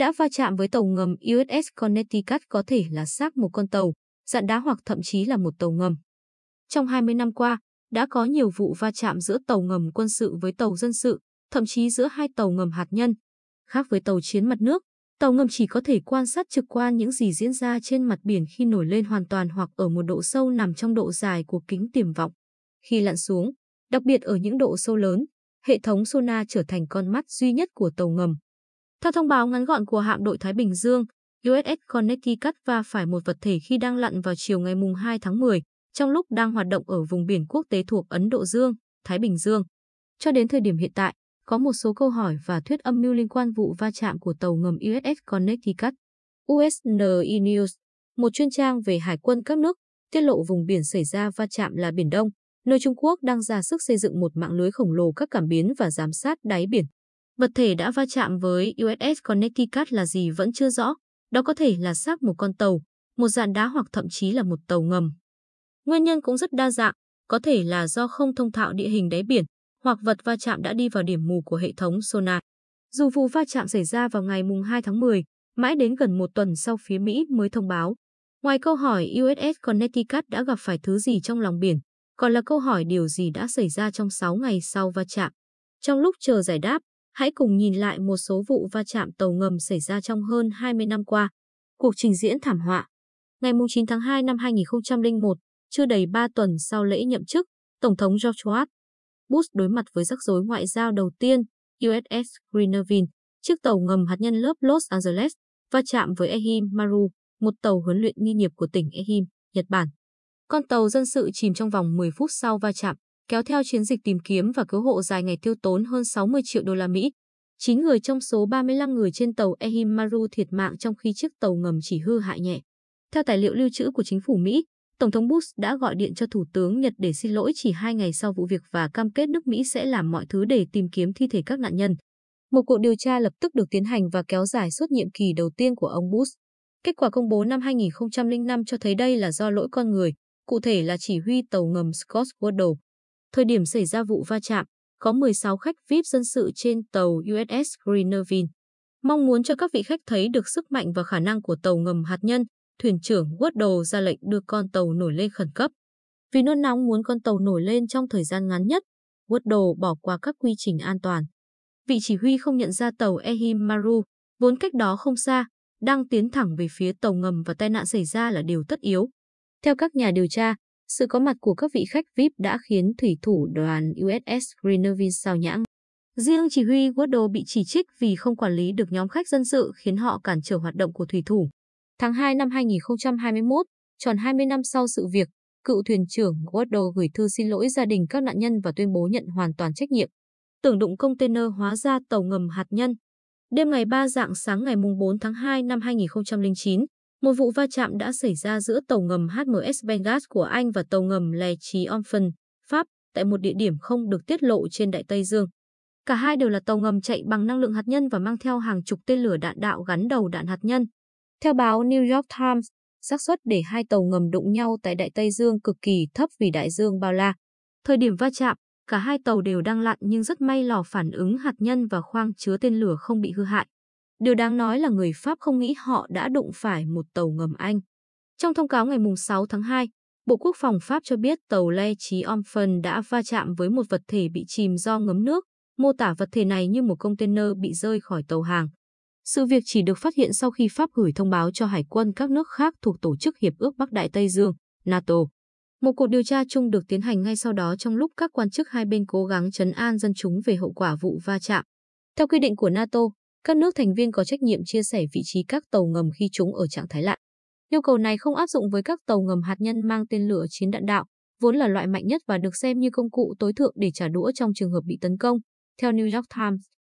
đã va chạm với tàu ngầm USS Connecticut, có thể là xác một con tàu, rạn đá hoặc thậm chí là một tàu ngầm. Trong 20 năm qua, đã có nhiều vụ va chạm giữa tàu ngầm quân sự với tàu dân sự, thậm chí giữa hai tàu ngầm hạt nhân. Khác với tàu chiến mặt nước, tàu ngầm chỉ có thể quan sát trực quan những gì diễn ra trên mặt biển khi nổi lên hoàn toàn hoặc ở một độ sâu nằm trong độ dài của kính tiềm vọng. Khi lặn xuống, đặc biệt ở những độ sâu lớn, hệ thống sonar trở thành con mắt duy nhất của tàu ngầm. Theo thông báo ngắn gọn của hạm đội Thái Bình Dương, USS Connecticut va phải một vật thể khi đang lặn vào chiều ngày 2 tháng 10, trong lúc đang hoạt động ở vùng biển quốc tế thuộc Ấn Độ Dương, Thái Bình Dương. Cho đến thời điểm hiện tại, có một số câu hỏi và thuyết âm mưu liên quan vụ va chạm của tàu ngầm USS Connecticut. USNI News, một chuyên trang về hải quân các nước, tiết lộ vùng biển xảy ra va chạm là Biển Đông, nơi Trung Quốc đang ra sức xây dựng một mạng lưới khổng lồ các cảm biến và giám sát đáy biển. Vật thể đã va chạm với USS Connecticut là gì vẫn chưa rõ, đó có thể là xác một con tàu, một rạn đá hoặc thậm chí là một tàu ngầm. Nguyên nhân cũng rất đa dạng, có thể là do không thông thạo địa hình đáy biển, hoặc vật va chạm đã đi vào điểm mù của hệ thống sonar. Dù vụ va chạm xảy ra vào ngày 2 tháng 10, mãi đến gần một tuần sau phía Mỹ mới thông báo. Ngoài câu hỏi USS Connecticut đã gặp phải thứ gì trong lòng biển, còn là câu hỏi điều gì đã xảy ra trong 6 ngày sau va chạm. Trong lúc chờ giải đáp, hãy cùng nhìn lại một số vụ va chạm tàu ngầm xảy ra trong hơn 20 năm qua. Cuộc trình diễn thảm họa. Ngày 9 tháng 2 năm 2001, chưa đầy 3 tuần sau lễ nhậm chức, Tổng thống George W. Bush đối mặt với rắc rối ngoại giao đầu tiên. USS Greeneville, chiếc tàu ngầm hạt nhân lớp Los Angeles, va chạm với Ehime Maru, một tàu huấn luyện nghi nghiệp của tỉnh Ehime, Nhật Bản. Con tàu dân sự chìm trong vòng 10 phút sau va chạm, kéo theo chiến dịch tìm kiếm và cứu hộ dài ngày tiêu tốn hơn 60 triệu đô la Mỹ. 9 người trong số 35 người trên tàu Ehime Maru thiệt mạng, trong khi chiếc tàu ngầm chỉ hư hại nhẹ. Theo tài liệu lưu trữ của chính phủ Mỹ, Tổng thống Bush đã gọi điện cho Thủ tướng Nhật để xin lỗi chỉ 2 ngày sau vụ việc và cam kết nước Mỹ sẽ làm mọi thứ để tìm kiếm thi thể các nạn nhân. Một cuộc điều tra lập tức được tiến hành và kéo dài suốt nhiệm kỳ đầu tiên của ông Bush. Kết quả công bố năm 2005 cho thấy đây là do lỗi con người, cụ thể là chỉ huy tàu ngầm Scott Waddle. Thời điểm xảy ra vụ va chạm, có 16 khách VIP dân sự trên tàu USS Greeneville. Mong muốn cho các vị khách thấy được sức mạnh và khả năng của tàu ngầm hạt nhân, thuyền trưởng Woodall ra lệnh đưa con tàu nổi lên khẩn cấp. Vì nôn nóng muốn con tàu nổi lên trong thời gian ngắn nhất, Woodall bỏ qua các quy trình an toàn. Vị chỉ huy không nhận ra tàu Ehime Maru, vốn cách đó không xa, đang tiến thẳng về phía tàu ngầm và tai nạn xảy ra là điều tất yếu. Theo các nhà điều tra, sự có mặt của các vị khách VIP đã khiến thủy thủ đoàn USS Greeneville sao nhãng. Riêng chỉ huy Woodall bị chỉ trích vì không quản lý được nhóm khách dân sự, khiến họ cản trở hoạt động của thủy thủ. Tháng 2 năm 2021, tròn 20 năm sau sự việc, cựu thuyền trưởng Woodall gửi thư xin lỗi gia đình các nạn nhân và tuyên bố nhận hoàn toàn trách nhiệm. Tưởng đụng container hóa ra tàu ngầm hạt nhân. Đêm ngày 3 rạng sáng ngày 4 tháng 2 năm 2009, một vụ va chạm đã xảy ra giữa tàu ngầm HMS Vanguard của Anh và tàu ngầm Le Triomphant, Pháp, tại một địa điểm không được tiết lộ trên Đại Tây Dương. Cả hai đều là tàu ngầm chạy bằng năng lượng hạt nhân và mang theo hàng chục tên lửa đạn đạo gắn đầu đạn hạt nhân. Theo báo New York Times, xác suất để hai tàu ngầm đụng nhau tại Đại Tây Dương cực kỳ thấp vì đại dương bao la. Thời điểm va chạm, cả hai tàu đều đang lặn nhưng rất may lò phản ứng hạt nhân và khoang chứa tên lửa không bị hư hại. Điều đáng nói là người Pháp không nghĩ họ đã đụng phải một tàu ngầm Anh. Trong thông cáo ngày 6 tháng 2, Bộ Quốc phòng Pháp cho biết tàu Le Triomphant đã va chạm với một vật thể bị chìm do ngấm nước, mô tả vật thể này như một container bị rơi khỏi tàu hàng. Sự việc chỉ được phát hiện sau khi Pháp gửi thông báo cho hải quân các nước khác thuộc Tổ chức Hiệp ước Bắc Đại Tây Dương, NATO. Một cuộc điều tra chung được tiến hành ngay sau đó trong lúc các quan chức hai bên cố gắng trấn an dân chúng về hậu quả vụ va chạm. Theo quy định của NATO, các nước thành viên có trách nhiệm chia sẻ vị trí các tàu ngầm khi chúng ở trạng thái lặn. Yêu cầu này không áp dụng với các tàu ngầm hạt nhân mang tên lửa chiến đạn đạo, vốn là loại mạnh nhất và được xem như công cụ tối thượng để trả đũa trong trường hợp bị tấn công, theo New York Times.